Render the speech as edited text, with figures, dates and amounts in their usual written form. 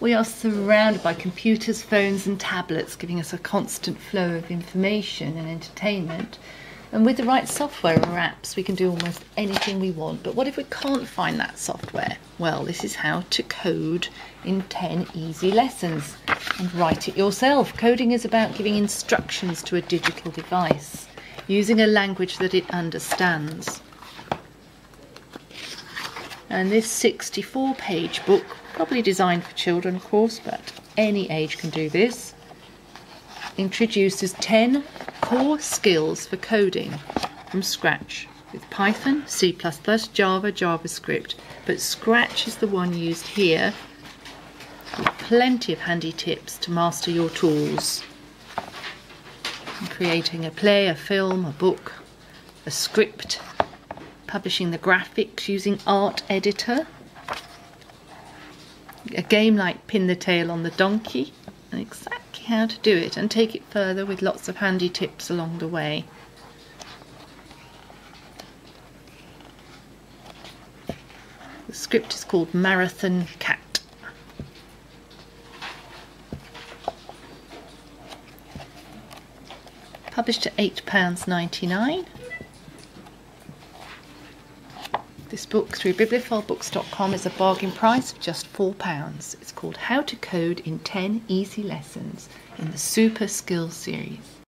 we are surrounded by computers, phones and tablets, giving us a constant flow of information and entertainment. And with the right software or apps, we can do almost anything we want. But what if we can't find that software? Well, this is how to code in 10 easy lessons. And write it yourself. Coding is about giving instructions to a digital device, using a language that it understands. And this 64-page book, probably designed for children, of course, but any age can do this, introduces 10 core skills for coding from Scratch with Python, C++, Java, JavaScript, but Scratch is the one used here with plenty of handy tips to master your tools. I'm creating a play, a film, a book, a script, publishing the graphics using Art Editor, a game like Pin the Tail on the Donkey, and exactly how to do it, and take it further with lots of handy tips along the way. The script is called Marathon Cat. Published at £8.99. This book through bibliophilebooks.com is a bargain price of just £4. It's called How to Code in 10 Easy Lessons in the Super Skills Series.